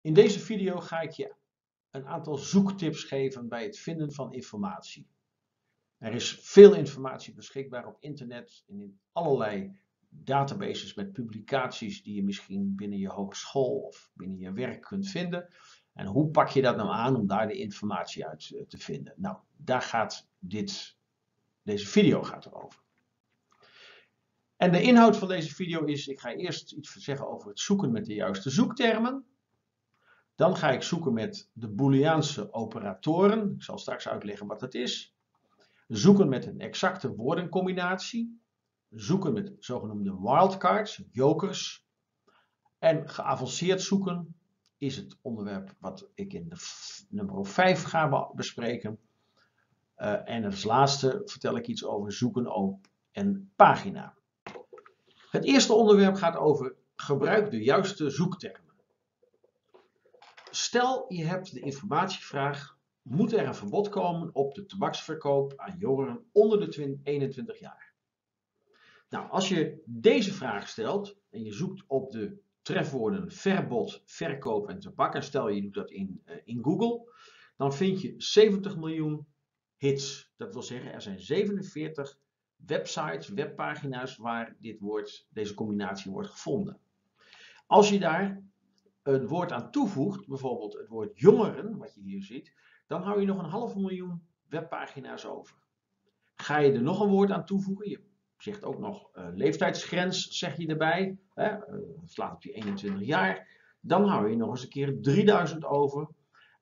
In deze video ga ik je een aantal zoektips geven bij het vinden van informatie. Er is veel informatie beschikbaar op internet en in allerlei databases met publicaties die je misschien binnen je hogeschool of binnen je werk kunt vinden. En hoe pak je dat nou aan om daar de informatie uit te vinden? Nou, daar gaat deze video over. En de inhoud van deze video is, ik ga eerst iets zeggen over het zoeken met de juiste zoektermen. Dan ga ik zoeken met de Booleaanse operatoren. Ik zal straks uitleggen wat dat is. Zoeken met een exacte woordencombinatie. Zoeken met zogenoemde wildcards, jokers. En geavanceerd zoeken is het onderwerp wat ik in nummer 5 ga bespreken. En als laatste vertel ik iets over zoeken op een pagina. Het eerste onderwerp gaat over gebruik de juiste zoektermen. Stel je hebt de informatievraag, moet er een verbod komen op de tabaksverkoop aan jongeren onder de 21 jaar? Nou, als je deze vraag stelt en je zoekt op de trefwoorden verbod, verkoop en tabak, en stel je doet dat in Google, dan vind je 70 miljoen hits. Dat wil zeggen, er zijn 47 websites, webpagina's waar deze combinatie wordt gevonden. Als je daar een woord aan toevoegt, bijvoorbeeld het woord jongeren, wat je hier ziet, dan hou je nog een 500.000 webpagina's over. Ga je er nog een woord aan toevoegen, je zegt ook nog leeftijdsgrens, zeg je erbij, slaat op je 21 jaar, dan hou je nog eens een keer 3000 over.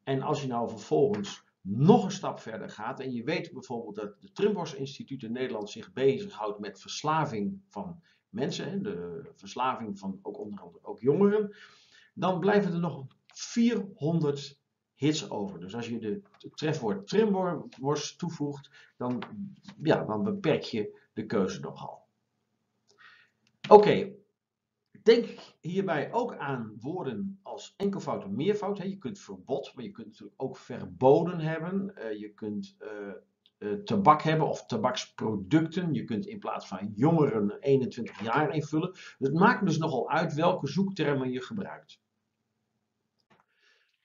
En als je nou vervolgens nog een stap verder gaat en je weet bijvoorbeeld dat de Trimbos Instituut in Nederland zich bezighoudt met verslaving van mensen, hè, de verslaving van onder andere ook jongeren, dan blijven er nog 400 hits over. Dus als je het trefwoord Trimbos toevoegt, dan beperk je de keuze nogal. Oké, denk hierbij ook aan woorden als enkelvoud en meervoud. Je kunt verbod, maar je kunt natuurlijk ook verboden hebben. Je kunt tabak hebben of tabaksproducten. Je kunt in plaats van jongeren 21 jaar invullen. Dus het maakt dus nogal uit welke zoektermen je gebruikt.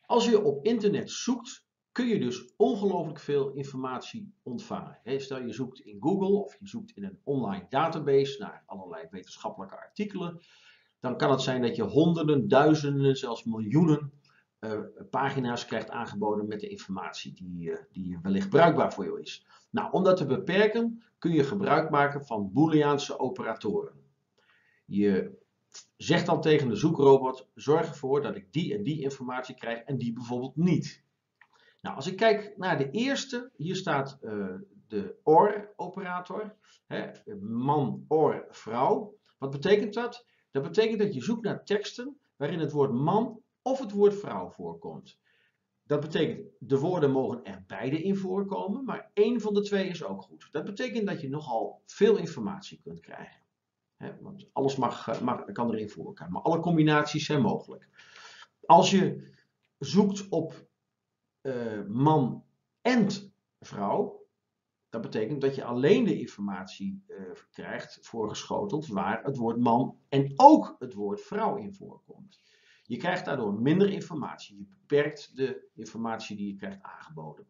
Als je op internet zoekt, kun je dus ongelooflijk veel informatie ontvangen. Stel je zoekt in Google of je zoekt in een online database naar allerlei wetenschappelijke artikelen. Dan kan het zijn dat je honderden, duizenden, zelfs miljoenen pagina's krijgt aangeboden met de informatie die wellicht bruikbaar voor jou is. Nou, om dat te beperken kun je gebruik maken van Booleaanse operatoren. Je zegt dan tegen de zoekrobot, zorg ervoor dat ik die en die informatie krijg en die bijvoorbeeld niet. Nou, als ik kijk naar de eerste, hier staat de OR-operator, man, or, vrouw. Wat betekent dat? Dat betekent dat je zoekt naar teksten waarin het woord man of het woord vrouw voorkomt. Dat betekent, de woorden mogen er beide in voorkomen, maar één van de twee is ook goed. Dat betekent dat je nogal veel informatie kunt krijgen. Want alles kan erin voorkomen, maar alle combinaties zijn mogelijk. Als je zoekt op man en vrouw, dat betekent dat je alleen de informatie krijgt voorgeschoteld waar het woord man en ook het woord vrouw in voorkomt. Je krijgt daardoor minder informatie. Je beperkt de informatie die je krijgt aangeboden.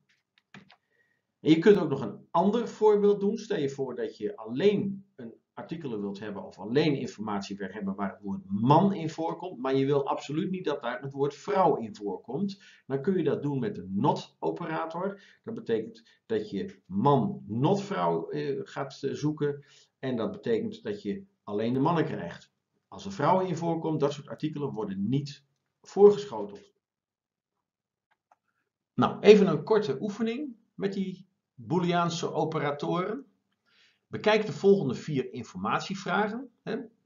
En je kunt ook nog een ander voorbeeld doen. Stel je voor dat je alleen een artikelen wilt hebben of alleen informatie wilt hebben waar het woord man in voorkomt, maar je wil absoluut niet dat daar het woord vrouw in voorkomt. Dan kun je dat doen met de not-operator. Dat betekent dat je man not vrouw gaat zoeken en dat betekent dat je alleen de mannen krijgt. Als er vrouwen in voorkomt, dat soort artikelen worden niet voorgeschoteld. Nou, even een korte oefening met die Booleaanse operatoren. Bekijk de volgende 4 informatievragen.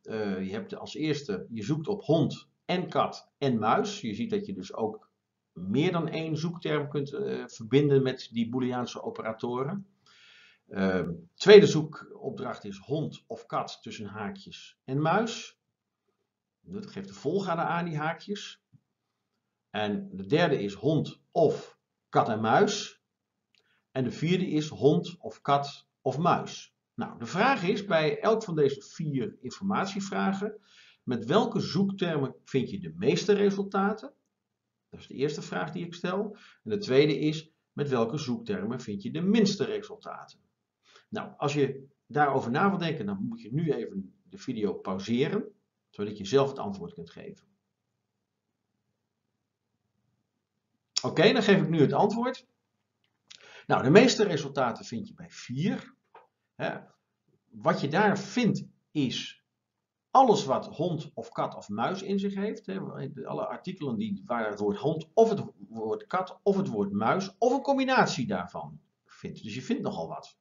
Je hebt als eerste, je zoekt op hond en kat en muis. Je ziet dat je dus ook meer dan één zoekterm kunt verbinden met die Booleaanse operatoren. Tweede zoekopdracht is hond of kat tussen haakjes en muis. Dat geeft de volgorde aan, die haakjes. En de derde is hond of kat en muis. En de vierde is hond of kat of muis. Nou, de vraag is bij elk van deze 4 informatievragen, met welke zoektermen vind je de meeste resultaten? Dat is de eerste vraag die ik stel. En de tweede is, met welke zoektermen vind je de minste resultaten? Nou, als je daarover na wilt denken, dan moet je nu even de video pauzeren, zodat je zelf het antwoord kunt geven. Oké, dan geef ik nu het antwoord. Nou, de meeste resultaten vind je bij 4. Wat je daar vindt is alles wat hond of kat of muis in zich heeft. Alle artikelen waar het woord hond of het woord kat of het woord muis of een combinatie daarvan vindt. Dus je vindt nogal wat.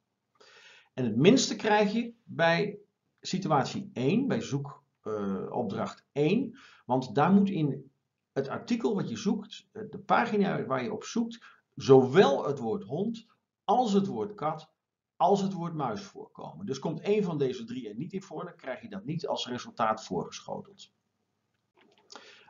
En het minste krijg je bij situatie 1, bij zoekopdracht 1. Want daar moet in het artikel wat je zoekt, de pagina waar je op zoekt, zowel het woord hond als het woord kat als het woord muis voorkomen. Dus komt één van deze drie er niet in voor, dan krijg je dat niet als resultaat voorgeschoteld.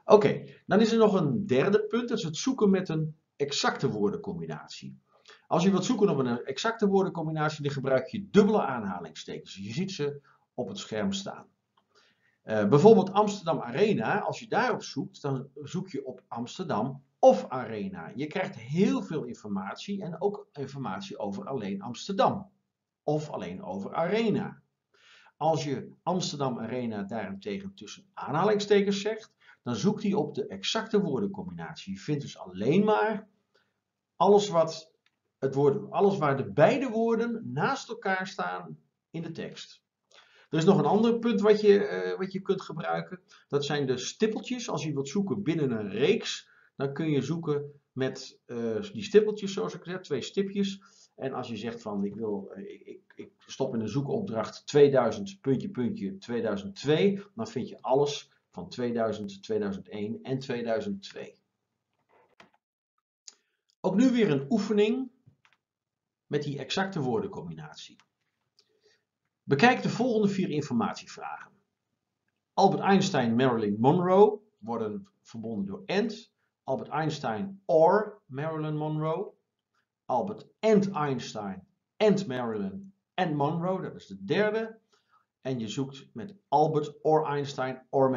Oké, dan is er nog een derde punt, dat is het zoeken met een exacte woordencombinatie. Als je wilt zoeken op een exacte woordencombinatie, dan gebruik je dubbele aanhalingstekens. Je ziet ze op het scherm staan. Bijvoorbeeld Amsterdam Arena, als je daarop zoekt, dan zoek je op Amsterdam of Arena. Je krijgt heel veel informatie en ook informatie over alleen Amsterdam. Of alleen over Arena. Als je Amsterdam Arena daarentegen tussen aanhalingstekens zegt, dan zoekt hij op de exacte woordencombinatie. Je vindt dus alleen maar alles waar de beide woorden naast elkaar staan in de tekst. Er is nog een ander punt wat je kunt gebruiken. Dat zijn de stippeltjes. Als je wilt zoeken binnen een reeks, dan kun je zoeken met die stippeltjes, zoals ik zei, 2 stipjes. En als je zegt van ik stop in de zoekopdracht 2000 puntje puntje 2002, dan vind je alles van 2000, 2001 en 2002. Ook nu weer een oefening met die exacte woordencombinatie. Bekijk de volgende 4 informatievragen. Albert Einstein, Marilyn Monroe worden verbonden door AND. Albert Einstein or Marilyn Monroe. Albert and Einstein and Marilyn and Monroe, dat is de derde. En je zoekt met Albert or Einstein or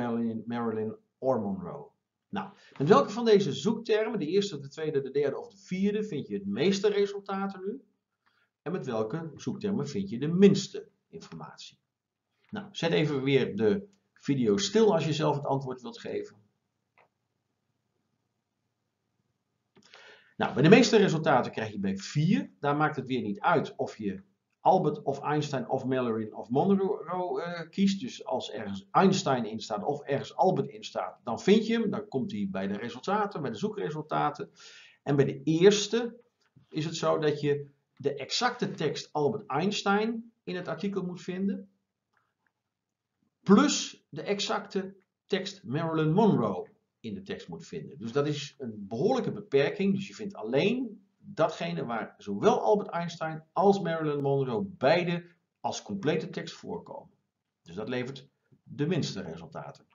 Marilyn or Monroe. Nou, met welke van deze zoektermen, de eerste, de tweede, de derde of de vierde, vind je het meeste resultaten nu? En met welke zoektermen vind je de minste informatie? Nou, zet even weer de video stil als je zelf het antwoord wilt geven. Nou, bij de meeste resultaten krijg je bij 4. Daar maakt het weer niet uit of je Albert of Einstein of Marilyn of Monroe kiest. Dus als ergens Einstein in staat of ergens Albert in staat, dan vind je hem. Dan komt hij bij de resultaten, bij de zoekresultaten. En bij de eerste is het zo dat je de exacte tekst Albert Einstein in het artikel moet vinden. Plus de exacte tekst Marilyn Monroe in de tekst moet vinden. Dus dat is een behoorlijke beperking. Dus je vindt alleen datgene waar zowel Albert Einstein als Marilyn Monroe beide als complete tekst voorkomen. Dus dat levert de minste resultaten.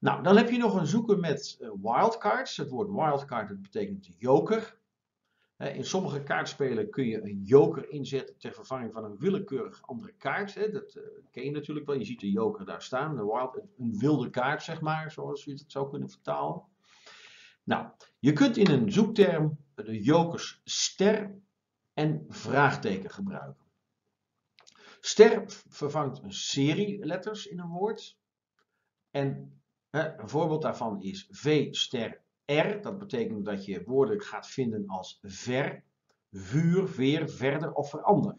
Nou, dan heb je nog een zoeken met wildcards. Het woord wildcard, dat betekent joker. In sommige kaartspelen kun je een joker inzetten ter vervanging van een willekeurig andere kaart. Dat ken je natuurlijk wel. Je ziet de joker daar staan. Een wilde kaart, zeg maar, zoals je het zou kunnen vertalen. Nou, je kunt in een zoekterm de jokers ster en vraagteken gebruiken. Ster vervangt een serie letters in een woord. En een voorbeeld daarvan is V-ster R, dat betekent dat je woorden gaat vinden als ver, vuur, weer, verder of verander.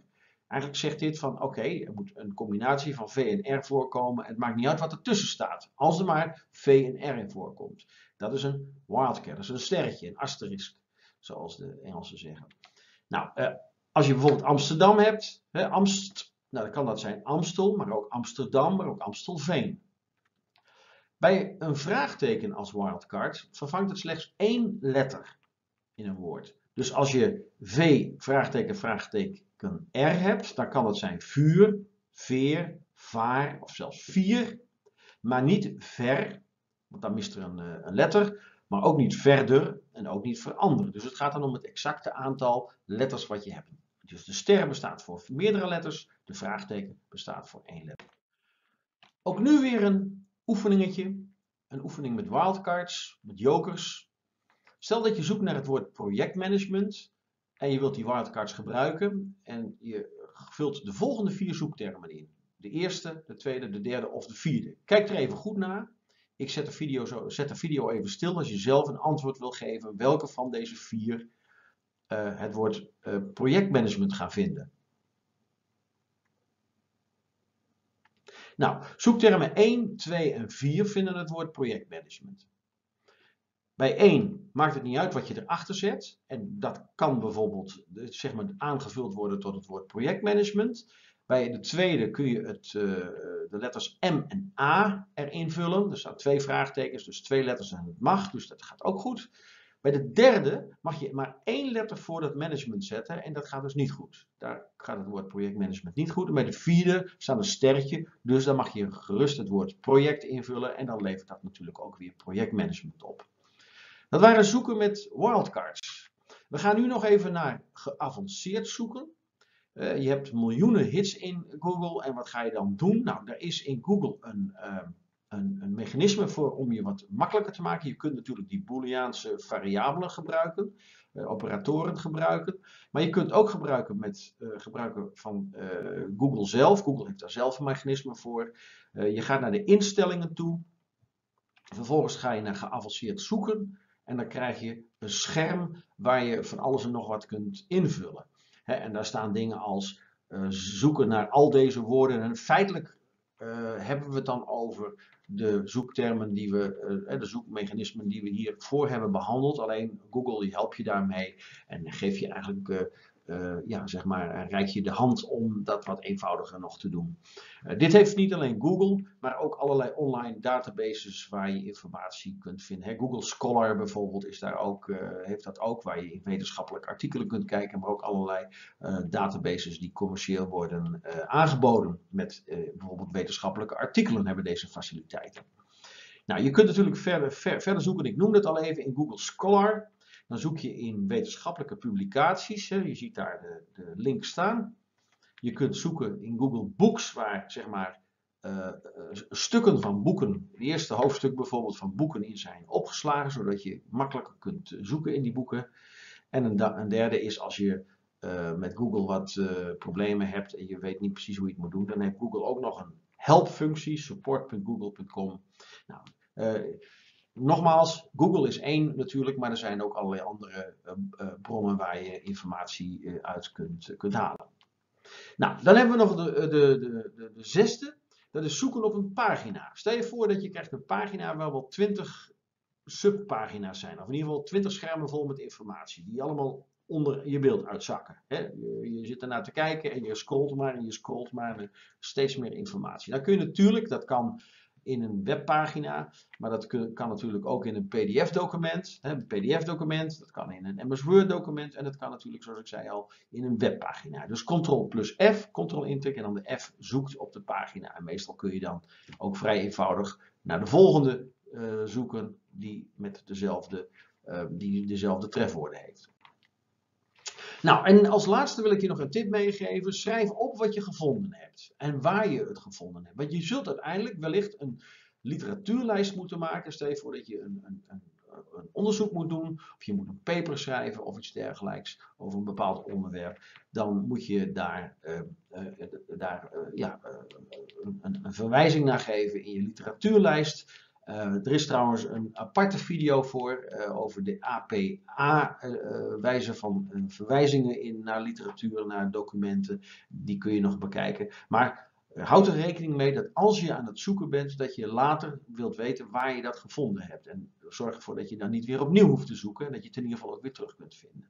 Eigenlijk zegt dit van oké, er moet een combinatie van V en R voorkomen. Het maakt niet uit wat ertussen staat, als er maar V en R in voorkomt. Dat is een wildcard, dat is een sterretje, een asterisk, zoals de Engelsen zeggen. Nou, als je bijvoorbeeld Amsterdam hebt, nou, dan kan dat zijn Amstel, maar ook Amsterdam, maar ook Amstelveen. Bij een vraagteken als wildcard vervangt het slechts 1 letter in een woord. Dus als je V vraagteken vraagteken R hebt, dan kan het zijn vuur, veer, vaar of zelfs vier. Maar niet ver, want dan mist er een letter. Maar ook niet verder en ook niet veranderen. Dus het gaat dan om het exacte aantal letters wat je hebt. Dus de ster bestaat voor meerdere letters, de vraagteken bestaat voor 1 letter. Ook nu weer een oefeningetje, een oefening met wildcards, met jokers. Stel dat je zoekt naar het woord projectmanagement en je wilt die wildcards gebruiken en je vult de volgende 4 zoektermen in. De eerste, de tweede, de derde of de vierde. Kijk er even goed naar. Ik zet de video, even stil als je zelf een antwoord wil geven welke van deze 4 het woord projectmanagement gaan vinden. Nou, zoektermen 1, 2 en 4 vinden het woord projectmanagement. Bij 1 maakt het niet uit wat je erachter zet. En dat kan bijvoorbeeld zeg maar, aangevuld worden tot het woord projectmanagement. Bij de tweede kun je de letters M en A erin vullen. Er staan 2 vraagtekens, dus 2 letters en het mag. Dus dat gaat ook goed. Bij de derde mag je maar 1 letter voor dat management zetten. En dat gaat dus niet goed. Daar gaat het woord projectmanagement niet goed. En bij de vierde staat een sterretje. Dus dan mag je gerust het woord project invullen. En dan levert dat natuurlijk ook weer projectmanagement op. Dat waren zoeken met wildcards. We gaan nu nog even naar geavanceerd zoeken. Je hebt miljoenen hits in Google en wat ga je dan doen? Nou, er is in Google een mechanisme voor om je wat makkelijker te maken. Je kunt natuurlijk die booleaanse variabelen gebruiken, operatoren gebruiken. Maar je kunt ook gebruiken van Google zelf. Google heeft daar zelf een mechanisme voor. Je gaat naar de instellingen toe. Vervolgens ga je naar geavanceerd zoeken. En dan krijg je een scherm waar je van alles en nog wat kunt invullen. En daar staan dingen als zoeken naar al deze woorden. En feitelijk hebben we het dan over de zoektermen die we, de zoekmechanismen die we hiervoor hebben behandeld. Alleen Google die helpt je daarmee en geef je eigenlijk... ja, zeg maar, reik je de hand om dat wat eenvoudiger nog te doen. Dit heeft niet alleen Google, maar ook allerlei online databases waar je informatie kunt vinden. He, Google Scholar bijvoorbeeld is daar ook, heeft dat ook, waar je in wetenschappelijke artikelen kunt kijken, maar ook allerlei databases die commercieel worden aangeboden met bijvoorbeeld wetenschappelijke artikelen hebben deze faciliteiten. Nou, je kunt natuurlijk verder zoeken, ik noemde het al even, in Google Scholar. Dan zoek je in wetenschappelijke publicaties. Je ziet daar de link staan. Je kunt zoeken in Google Books, waar zeg maar stukken van boeken, het eerste hoofdstuk bijvoorbeeld van boeken in zijn opgeslagen, zodat je makkelijker kunt zoeken in die boeken. En een derde is als je met Google wat problemen hebt en je weet niet precies hoe je het moet doen, dan heeft Google ook nog een helpfunctie, support.google.com. Nou, nogmaals, Google is 1 natuurlijk, maar er zijn ook allerlei andere bronnen waar je informatie uit kunt halen. Nou, dan hebben we nog de 6e, dat is zoeken op een pagina. Stel je voor dat je krijgt een pagina waar wel 20 subpagina's zijn, of in ieder geval 20 schermen vol met informatie, die allemaal onder je beeld uitzakken. Je zit ernaar te kijken en je scrolt maar steeds meer informatie. Dan kun je natuurlijk, dat kan... in een webpagina, maar dat kan natuurlijk ook in een PDF-document. Een PDF-document, dat kan in een MS Word-document en dat kan natuurlijk, zoals ik zei al, in een webpagina. Dus Ctrl+F, Ctrl-intik en dan de F zoekt op de pagina. En meestal kun je dan ook vrij eenvoudig naar de volgende zoeken die met dezelfde trefwoorden heeft. Nou, en als laatste wil ik je nog een tip meegeven. Schrijf op wat je gevonden hebt en waar je het gevonden hebt. Want je zult uiteindelijk wellicht een literatuurlijst moeten maken. Stel je voor dat je een onderzoek moet doen, of je moet een paper schrijven of iets dergelijks over een bepaald onderwerp. Dan moet je daar, een verwijzing naar geven in je literatuurlijst. Er is trouwens een aparte video voor over de APA wijze van verwijzingen naar literatuur, naar documenten. Die kun je nog bekijken. Maar houd er rekening mee dat als je aan het zoeken bent, dat je later wilt weten waar je dat gevonden hebt. En zorg ervoor dat je dan niet weer opnieuw hoeft te zoeken en dat je het in ieder geval ook weer terug kunt vinden.